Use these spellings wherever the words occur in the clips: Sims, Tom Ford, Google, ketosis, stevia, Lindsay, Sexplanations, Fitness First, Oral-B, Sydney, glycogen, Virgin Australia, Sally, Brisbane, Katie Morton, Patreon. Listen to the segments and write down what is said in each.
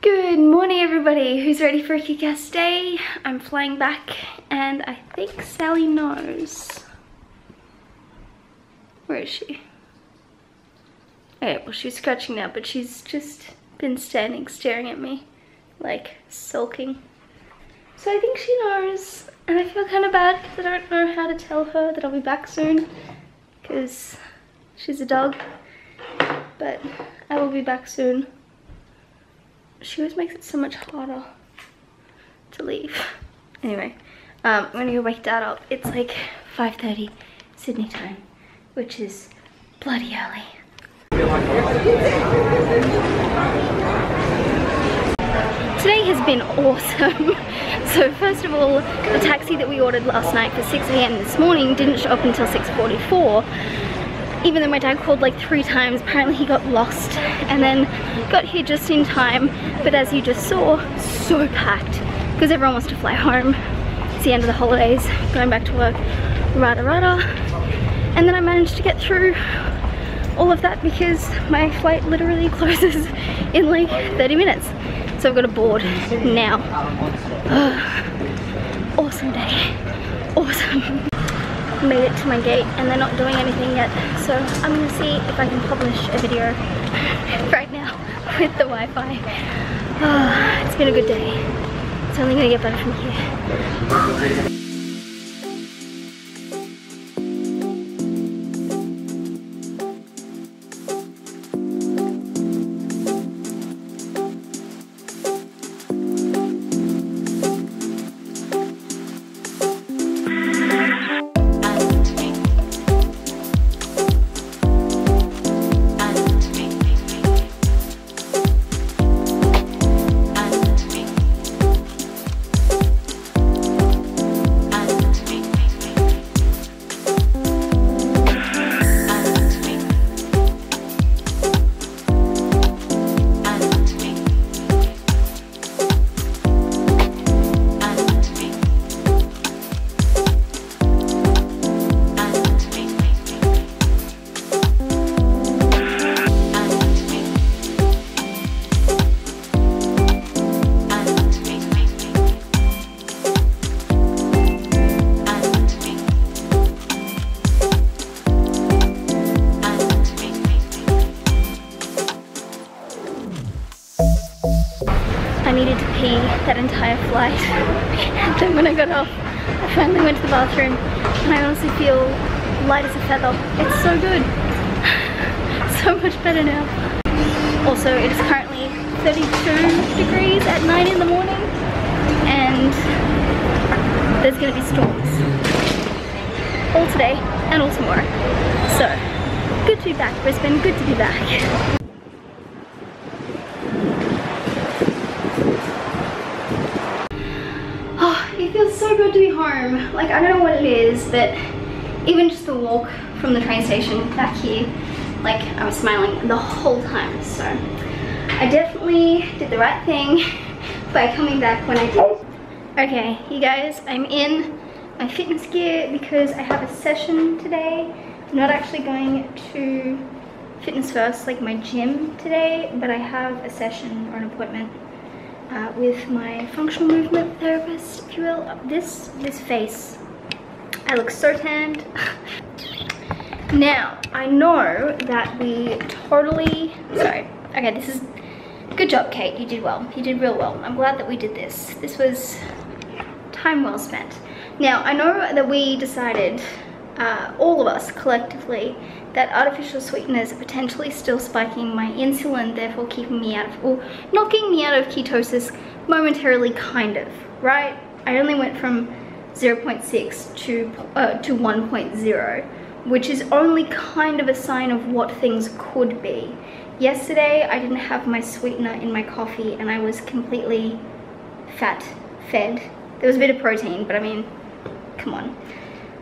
Good morning everybody, who's ready for a kick-ass day? I'm flying back and I think Sally knows. Where is she? Okay, well she's scratching now, but she's just been standing staring at me, like sulking. So I think she knows, and I feel kind of bad because I don't know how to tell her that I'll be back soon because she's a dog, but I will be back soon. She always makes it so much harder to leave. Anyway, I'm gonna go wake Dad up. It's like 5:30 Sydney time, which is bloody early. Today has been awesome. So first of all, the taxi that we ordered last night for 6 AM this morning didn't show up until 6:44. Even though my dad called like 3 times, apparently he got lost and then got here just in time. But as you just saw, so packed because everyone wants to fly home. It's the end of the holidays, going back to work, rada. And then I managed to get through all of that because my flight literally closes in like 30 minutes. So I've got a board now. Awesome day, awesome. Made it to my gate and they're not doing anything yet. So I'm gonna see if I can publish a video right now with the Wi-Fi. It's been a good day. It's only gonna get better from here. That entire flight. And then when I got off, I finally went to the bathroom and I honestly feel light as a feather. It's so good. So much better now. Also, it is currently 32 degrees at 9 in the morning and there's gonna be storms all today and all tomorrow. So, good to be back Brisbane, good to be back. Good to be home. Like, I don't know what it is, but even just the walk from the train station back here, like, I was smiling the whole time. So I definitely did the right thing by coming back when I did. Okay, you guys, I'm in my fitness gear because I have a session today. I'm not actually going to Fitness First, like my gym, today, but I have a session or an appointment with my functional movement therapist, if you will. This face, I look so tanned. Now, I know that we totally, sorry. Okay, this is, good job, Kate, you did well. You did real well. I'm glad that we did this. This was time well spent. Now, I know that we decided, all of us collectively, that artificial sweeteners are potentially still spiking my insulin, therefore keeping me out of, or knocking me out of ketosis momentarily, kind of, right? I only went from 0.6 to 1.0, which is only kind of a sign of what things could be. Yesterday, I didn't have my sweetener in my coffee and I was completely fat fed. There was a bit of protein, but I mean, come on.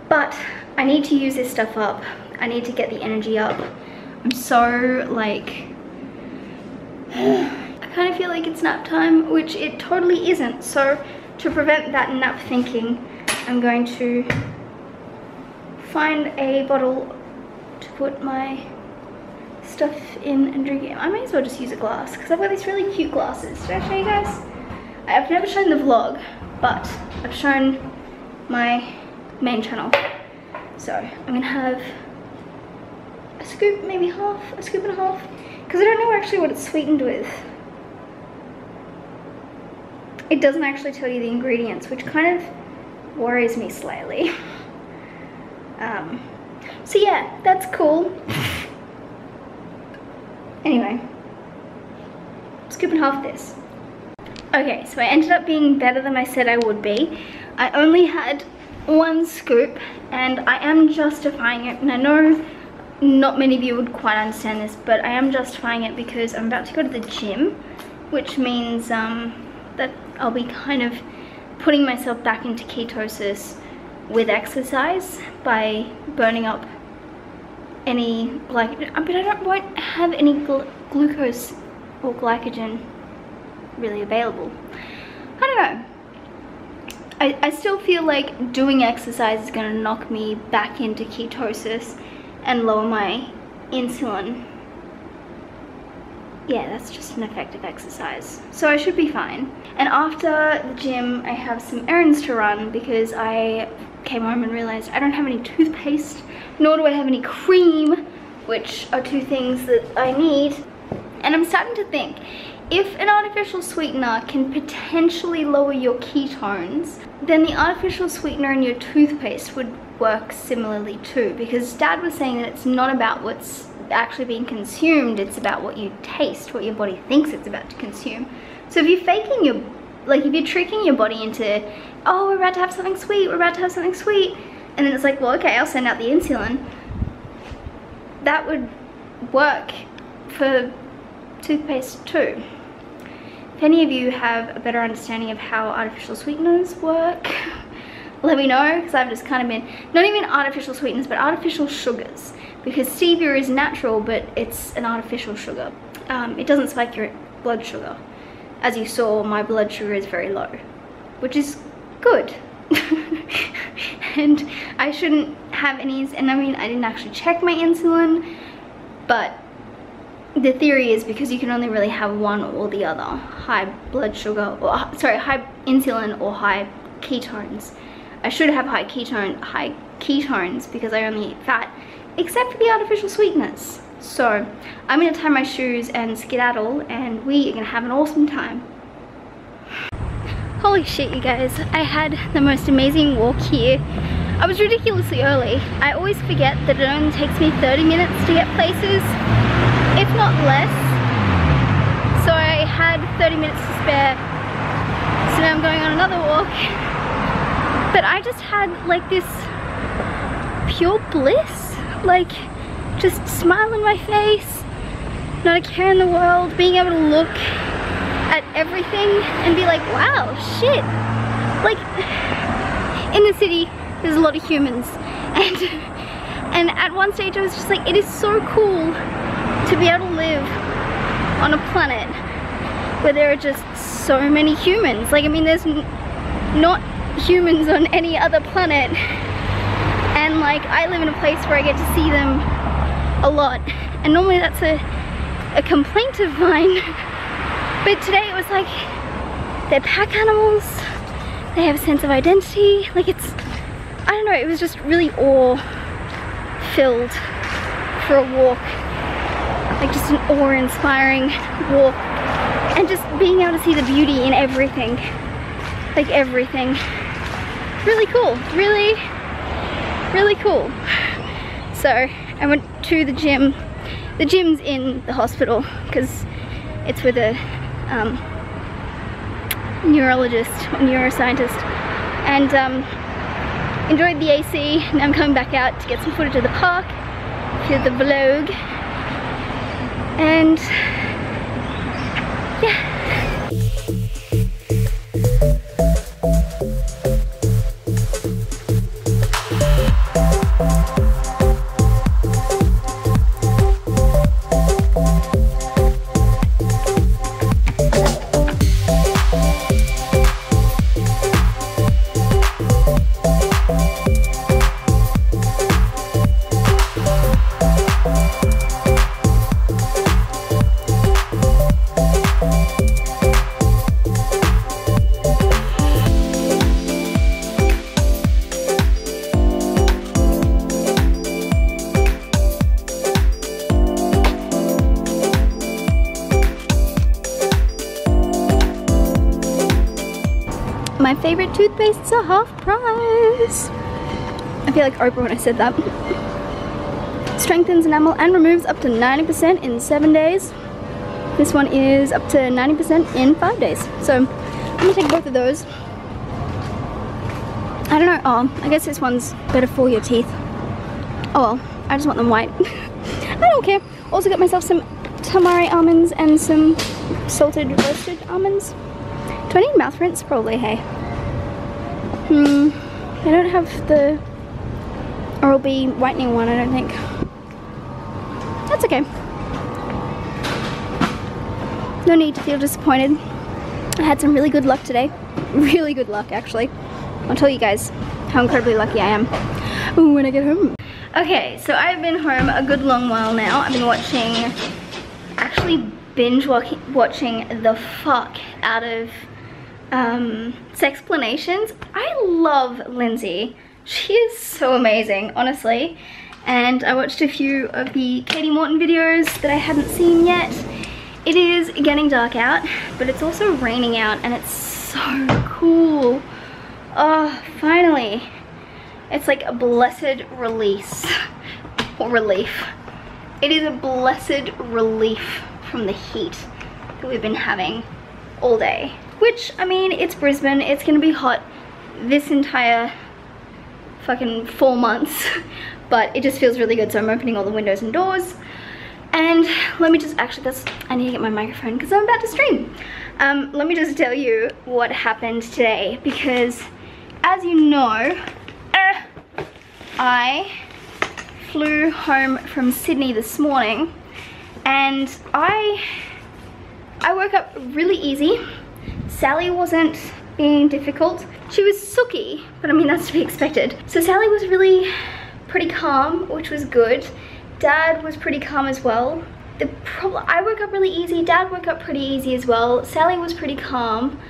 But I need to use this stuff up. I need to get the energy up. I'm so like, I kind of feel like it's nap time, which it totally isn't. So to prevent that nap thinking, I'm going to find a bottle to put my stuff in and drink it. I may as well just use a glass because I've got these really cute glasses. Did I show you guys? I've never shown the vlog, but I've shown my main channel. So I'm gonna have a scoop, maybe half, a scoop and a half, because I don't know actually what it's sweetened with. It doesn't actually tell you the ingredients, which kind of worries me slightly. So yeah, that's cool. Anyway, scoop and half this. Okay, so I ended up being better than I said I would be. I only had one scoop, and I am justifying it, and I know not many of you would quite understand this, but I am justifying it because I'm about to go to the gym, which means that I'll be kind of putting myself back into ketosis with exercise by burning up any glycogen, but I won't have any glucose or glycogen really available. I don't know. I still feel like doing exercise is going to knock me back into ketosis and lower my insulin. Yeah, that's just an effective exercise. So I should be fine. And after the gym, I have some errands to run because I came home and realized I don't have any toothpaste, nor do I have any cream, which are two things that I need. And I'm starting to think, if an artificial sweetener can potentially lower your ketones, then the artificial sweetener in your toothpaste would work similarly too, because Dad was saying that it's not about what's actually being consumed, it's about what you taste, what your body thinks it's about to consume. So if you're faking your, like, if you're tricking your body into, oh, we're about to have something sweet, we're about to have something sweet, and then it's like, well, okay, I'll send out the insulin, that would work for toothpaste too. If any of you have a better understanding of how artificial sweeteners work, let me know, because I've just kind of been, not even artificial sweeteners, but artificial sugars, because stevia is natural, but it's an artificial sugar. It doesn't spike your blood sugar. As you saw, my blood sugar is very low, which is good. And I shouldn't have any, and I mean, I didn't actually check my insulin, but the theory is because you can only really have one or the other, high blood sugar, or sorry, high insulin or high ketones. I should have high ketones because I only eat fat, except for the artificial sweetness. So I'm gonna tie my shoes and skedaddle, and we are gonna have an awesome time. Holy shit, you guys, I had the most amazing walk here. I was ridiculously early. I always forget that it only takes me 30 minutes to get places, if not less. So I had 30 minutes to spare, so now I'm going on another walk. But I just had like this pure bliss, like just smile on my face, not a care in the world, being able to look at everything and be like, wow, shit. Like, in the city, there's a lot of humans. And at one stage I was just like, it is so cool to be able to live on a planet where there are just so many humans. Like, I mean, there's not humans on any other planet, and like I live in a place where I get to see them a lot, and normally that's a complaint of mine, but today it was like, they're pack animals, they have a sense of identity, like it's, I don't know, it was just really awe-filled for a walk, like just an awe-inspiring walk, and just being able to see the beauty in everything, like everything. Really cool, really, really cool. So I went to the gym. The gym's in the hospital because it's with a neurologist or neuroscientist, and enjoyed the AC. Now I'm coming back out to get some footage of the park for the vlog, and yeah. My favorite toothpastes are half price. I feel like Oprah when I said that. Strengthens enamel and removes up to 90% in 7 days. This one is up to 90% in 5 days. So I'm gonna take both of those. I don't know, oh, I guess this one's better for your teeth. Oh well, I just want them white. I don't care. Also got myself some tamari almonds and some salted roasted almonds. Do I need mouth rinse? Probably, hey. I don't have the Oral-B whitening one, I don't think. That's okay. No need to feel disappointed. I had some really good luck today. Really good luck, actually. I'll tell you guys how incredibly lucky I am when I get home. Okay, so I've been home a good long while now. I've been watching, actually binge watching the fuck out of Sexplanations. I love Lindsay. She is so amazing, honestly. And I watched a few of the Katie Morton videos that I hadn't seen yet. It is getting dark out, but it's also raining out and it's so cool. Oh, finally. It's like a blessed release or relief. It is a blessed relief from the heat that we've been having all day. Which, I mean, it's Brisbane, it's gonna be hot this entire fucking 4 months, but it just feels really good. So I'm opening all the windows and doors, and let me just I need to get my microphone because I'm about to stream. Let me just tell you what happened today, because as you know, I flew home from Sydney this morning, and I woke up really easy. Sally wasn't being difficult. She was sooky, but I mean, that's to be expected. So Sally was really pretty calm, which was good. Dad was pretty calm as well. The problem, I woke up really easy, Dad woke up pretty easy as well, Sally was pretty calm.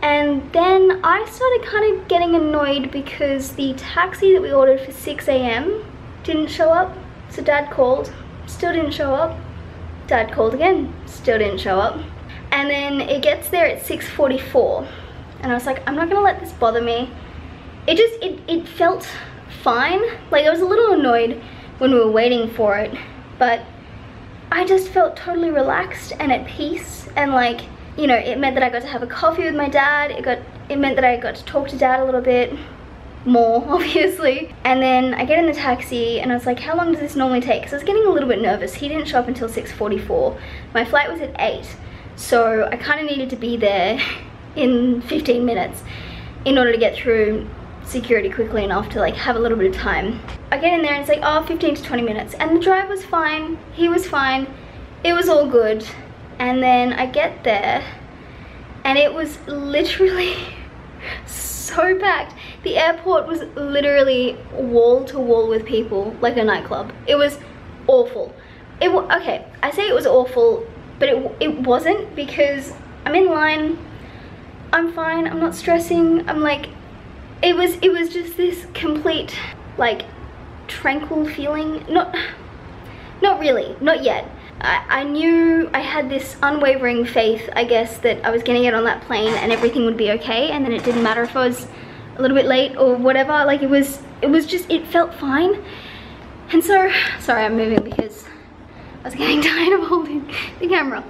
And then I started kind of getting annoyed because the taxi that we ordered for 6 AM didn't show up. So Dad called, still didn't show up. Dad called again, still didn't show up. And then it gets there at 6:44. And I was like, I'm not gonna let this bother me. It just, it felt fine. Like, I was a little annoyed when we were waiting for it, but I just felt totally relaxed and at peace. And like, you know, it meant that I got to have a coffee with my dad. It meant that I got to talk to Dad a little bit more, obviously. And then I get in the taxi and I was like, how long does this normally take? Because I was getting a little bit nervous. He didn't show up until 6:44. My flight was at 8. So I kind of needed to be there in 15 minutes in order to get through security quickly enough to like have a little bit of time. I get in there and it's like, oh, 15 to 20 minutes. And the drive was fine, he was fine, it was all good. And then I get there and it was literally so packed. The airport was literally wall to wall with people, like a nightclub. It was awful. Okay, I say it was awful, but it wasn't, because I'm in line, I'm fine, I'm not stressing, I'm like, it was just this complete, like, tranquil feeling. Not really, not yet. I knew, I had this unwavering faith, I guess, that I was gonna get on that plane and everything would be okay, and then it didn't matter if I was a little bit late or whatever. Like, it was just, it felt fine. And so, sorry, I'm moving because I was getting tired of holding the camera.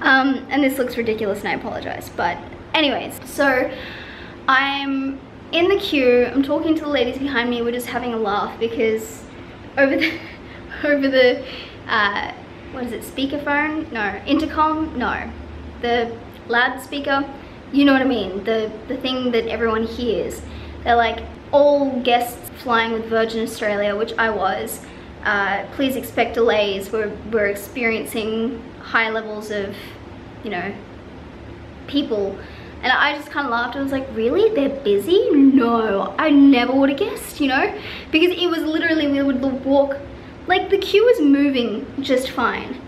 And this looks ridiculous and I apologize, but anyways, so I'm in the queue, I'm talking to the ladies behind me, we're just having a laugh because over the what is it, speakerphone? No, intercom? No. The loudspeaker, you know what I mean, the thing that everyone hears. They're like, all guests flying with Virgin Australia, which I was, please expect delays, we're experiencing high levels of, you know, people. And I just kind of laughed and was like, really? They're busy? No, I never would have guessed, you know? Because it was literally, we would walk, like the queue was moving just fine,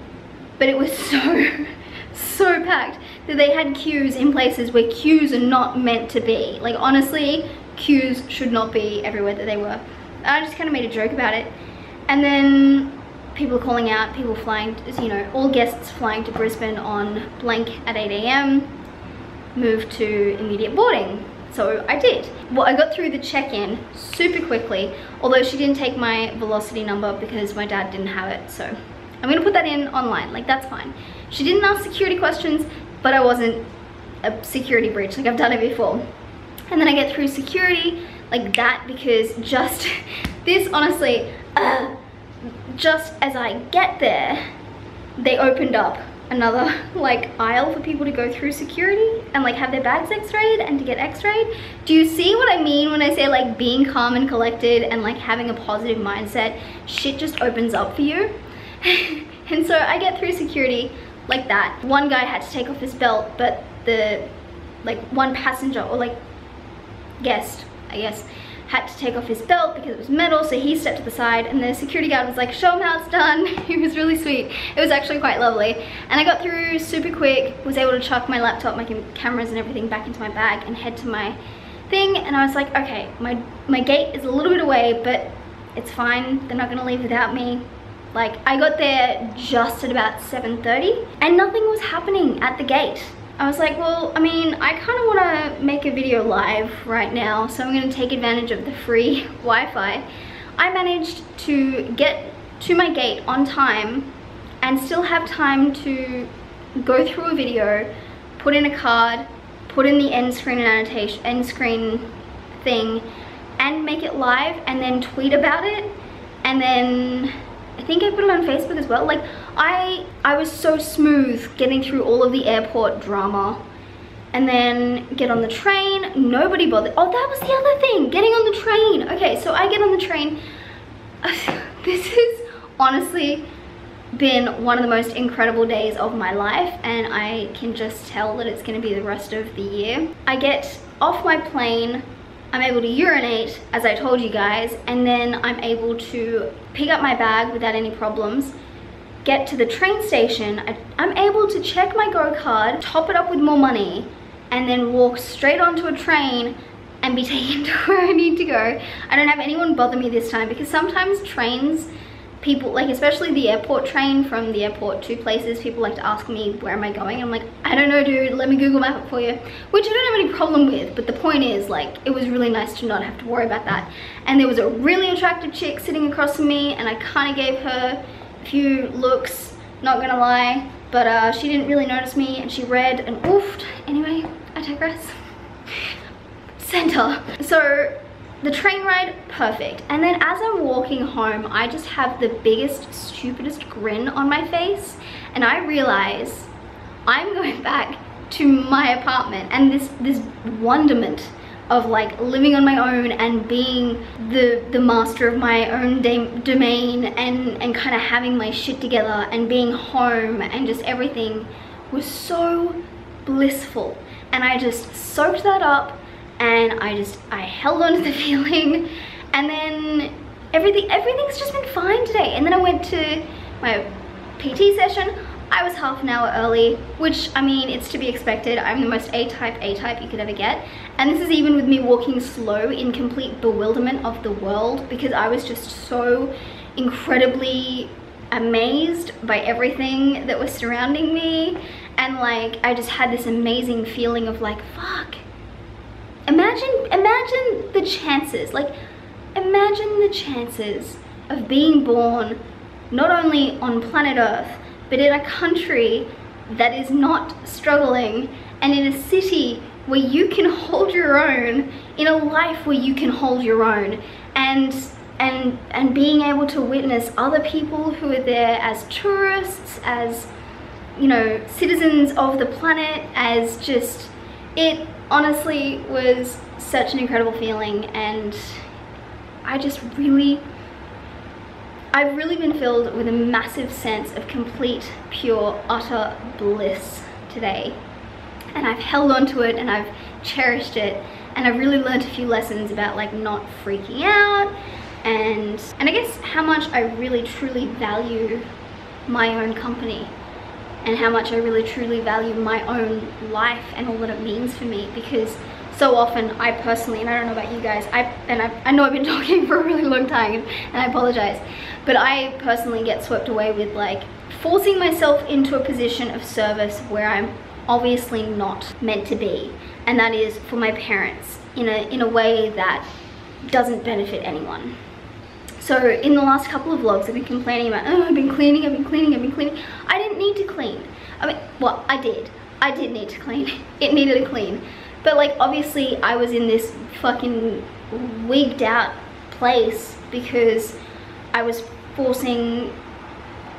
but it was so packed that they had queues in places where queues are not meant to be. Like, honestly, queues should not be everywhere that they were. I just kind of made a joke about it. And then people calling out, people flying, you know, all guests flying to Brisbane on blank at 8 AM. Move to immediate boarding So I did. Well, I got through the check-in super quickly, although she didn't take my velocity number because my dad didn't have it, so I'm gonna put that in online, like that's fine. She didn't ask security questions, but I wasn't a security breach, like I've done it before. And then I get through security like that because just this, honestly, just as I get there, they opened up another like aisle for people to go through security and like have their bags x-rayed and to get x-rayed. Do you see what I mean when I say like being calm and collected and like having a positive mindset? Shit just opens up for you. And so I get through security like that. One guy had to take off his belt, but the like one passenger or like guest, I guess, had to take off his belt because it was metal, so he stepped to the side and the security guard was like, show him how it's done. It was really sweet. It was actually quite lovely. And I got through super quick, was able to chuck my laptop, my cameras and everything back into my bag and head to my thing. And I was like, okay, my gate is a little bit away, but it's fine. They're not gonna leave without me. Like, I got there just at about 7:30 and nothing was happening at the gate. I was like, well, I mean, I kind of want to make a video live right now, so I'm going to take advantage of the free Wi-Fi. I managed to get to my gate on time and still have time to go through a video, put in a card, put in the end screen annotation, end screen thing, and make it live and then tweet about it. And then I think I put it on Facebook as well. Like, I was so smooth getting through all of the airport drama, and then get on the train, nobody bothered. Oh, that was the other thing, getting on the train. Okay, so I get on the train. This has honestly been one of the most incredible days of my life, and I can just tell that it's gonna be the rest of the year. I get off my plane, I'm able to urinate, as I told you guys, and then I'm able to pick up my bag without any problems, get to the train station, I'm able to check my Go card, top it up with more money, and then walk straight onto a train and be taken to where I need to go. I don't have anyone bother me this time, because sometimes trains, people, like especially the airport train from the airport to places, people like to ask me where am I going. I'm like, I don't know dude, let me Google map it for you, which I don't have any problem with, but the point is like it was really nice to not have to worry about that. And there was a really attractive chick sitting across from me and I kind of gave her a few looks, not gonna lie, but she didn't really notice me and she read and oofed. Anyway, I digress. Center. So the train ride, perfect. And then as I'm walking home, I just have the biggest, stupidest grin on my face. And I realize I'm going back to my apartment. And this wonderment of like living on my own and being the master of my own domain and kind of having my shit together and being home and just everything was so blissful. And I just soaked that up. And I held on to the feeling, and then everything's just been fine today. And then I went to my PT session. I was half an hour early, which I mean, it's to be expected. I'm the most A type you could ever get. And this is even with me walking slow in complete bewilderment of the world, because I was just so incredibly amazed by everything that was surrounding me. And like, I just had this amazing feeling of like, fuck. Imagine the chances, like imagine the chances of being born not only on planet Earth, but in a country that is not struggling and in a city where you can hold your own, in a life where you can hold your own, and being able to witness other people who are there as tourists, as, you know, citizens of the planet, as just, it honestly was such an incredible feeling. And I've really been filled with a massive sense of complete, pure, utter bliss today. And I've held on to it and I've cherished it. And I've really learned a few lessons about like not freaking out and I guess how much I really truly value my own company. And how much I really truly value my own life and all that it means for me, because so often I personally, and I don't know about you guys, I know I've been talking for a really long time and I apologize, but I personally get swept away with like forcing myself into a position of service where I'm obviously not meant to be, and that is for my parents in a way that doesn't benefit anyone. So in the last couple of vlogs I've been complaining about, oh, I've been cleaning, I've been cleaning, I've been cleaning. I didn't need to clean. I mean, well, I did need to clean. It needed a clean. But like, obviously I was in this fucking wigged out place because I was forcing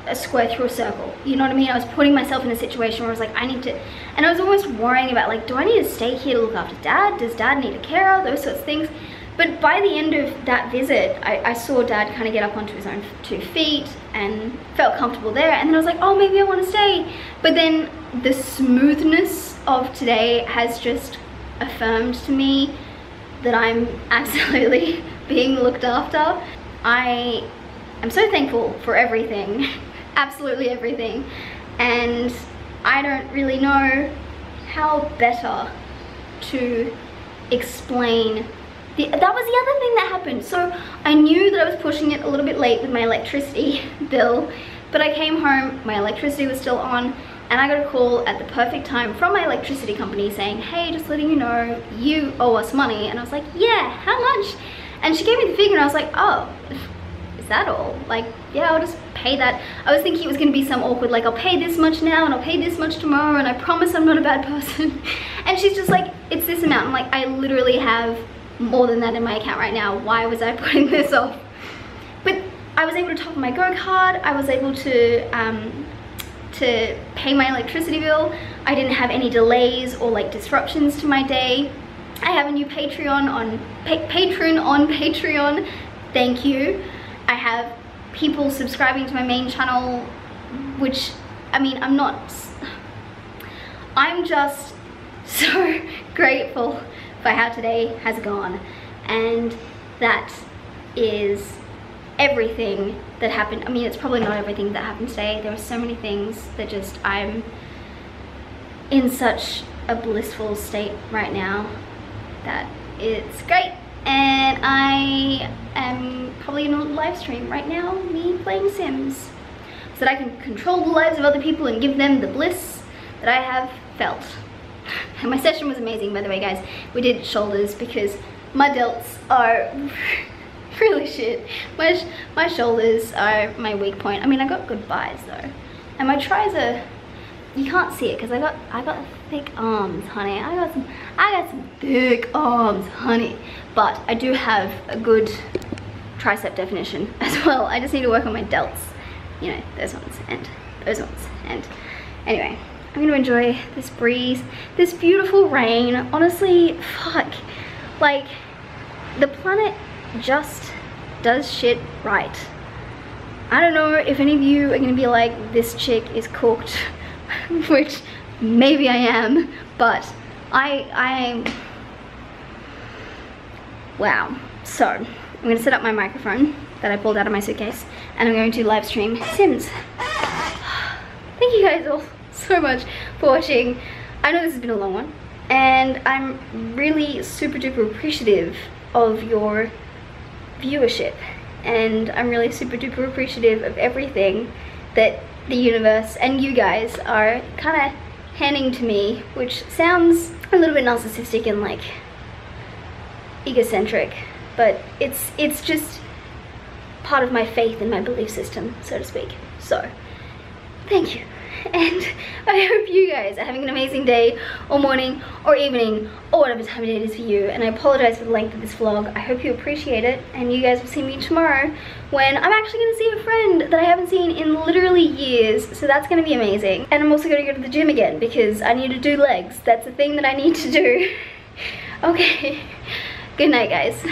a square through a circle. You know what I mean? I was putting myself in a situation where I was like, I need to, and I was almost worrying about like, do I need to stay here to look after Dad? Does Dad need a carer? Those sorts of things. But by the end of that visit, I saw Dad kind of get up onto his own two feet and felt comfortable there. And then I was like, oh, maybe I want to stay. But then the smoothness of today has just affirmed to me that I'm absolutely being looked after. I am so thankful for everything, absolutely everything. And I don't really know how better to explain. That was the other thing that happened. So I knew that I was pushing it a little bit late with my electricity bill, but I came home, my electricity was still on, and I got a call at the perfect time from my electricity company saying, hey, just letting you know, you owe us money. And I was like, yeah, how much? And she gave me the figure and I was like, oh, is that all? Like, yeah, I'll just pay that. I was thinking it was going to be some awkward, like, I'll pay this much now and I'll pay this much tomorrow and I promise I'm not a bad person. And she's just like, it's this amount. I'm like, I literally have more than that in my account right now. Why was I putting this off? But I was able to top my go-kart. I was able to pay my electricity bill. I didn't have any delays or like disruptions to my day. I have a new patron on Patreon. Thank you. I have people subscribing to my main channel, which, I mean, I'm just so grateful by how today has gone, and that is everything that happened. I mean, it's probably not everything that happened today. There were so many things that just, I'm in such a blissful state right now that it's great. And I am probably in a live stream right now, me playing Sims, so that I can control the lives of other people and give them the bliss that I have felt. And my session was amazing, by the way, guys. We did shoulders because my delts are really shit. My shoulders are my weak point. I mean, I got good buys though, and my tries are, you can't see it because I got thick arms, honey. I got some thick arms, honey. But I do have a good tricep definition as well. I just need to work on my delts, you know, those ones. And anyway, I'm gonna enjoy this breeze, this beautiful rain. Honestly, fuck, like, the planet just does shit right. I don't know if any of you are gonna be like, this chick is cooked, which maybe I am, but wow. So I'm gonna set up my microphone that I pulled out of my suitcase, and I'm going to live stream Sims. Thank you guys all so much for watching. I know this has been a long one, and I'm really super duper appreciative of your viewership, and I'm really super duper appreciative of everything that the universe and you guys are kind of handing to me, which sounds a little bit narcissistic and like egocentric, but it's just part of my faith and my belief system, so to speak. So thank you. And I hope you guys are having an amazing day or morning or evening or whatever time it is for you. And I apologize for the length of this vlog. I hope you appreciate it, and you guys will see me tomorrow when I'm actually going to see a friend that I haven't seen in literally years, so that's going to be amazing. And I'm also going to go to the gym again because I need to do legs. That's a thing that I need to do. Okay, good night, guys.